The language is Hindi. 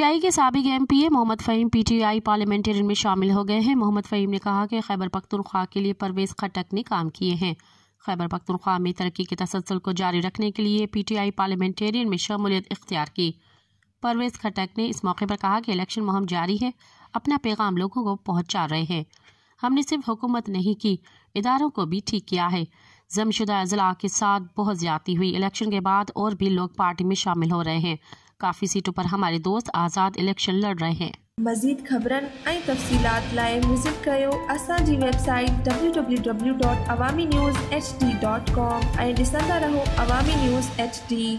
पीटीआई के साबिक MPA Mohammad Fahim PTI parliamentarian में शामिल हो गए हैं। मोहम्मद फहीम ने कहा कि खैबर पख्तुनख्वा के लिए परवेज खट्टक ने काम किए हैं। खैबर पख्तुनख्वा में तरक्की के तसलसल को जारी रखने के लिए पीटीआई पार्लियामेंटेरियन में शमूलियत इख्तियार की। परवेज खट्टक ने इस मौके पर कहा कि इलेक्शन मुहिम जारी है, अपना पैगाम लोगों को पहुँचा रहे हैं। हमने सिर्फ हुकूमत नहीं की, इदारों को भी ठीक किया है। जमशुदा अजला के साथ बहुत ज्यादती हुई। इलेक्शन के बाद और भी लोग पार्टी में शामिल हो रहे हैं। काफ़ी सीटों पर हमारे दोस्त आज़ाद इलेक्शन लड़ रहे हैं। मजीद खबरन ऐं तफसीलात लाए विजिट कयो असांजी वेबसाइट www.awaminews.hd.com ऐं ॾिसंदा रहो अवामी न्यूज़ HD।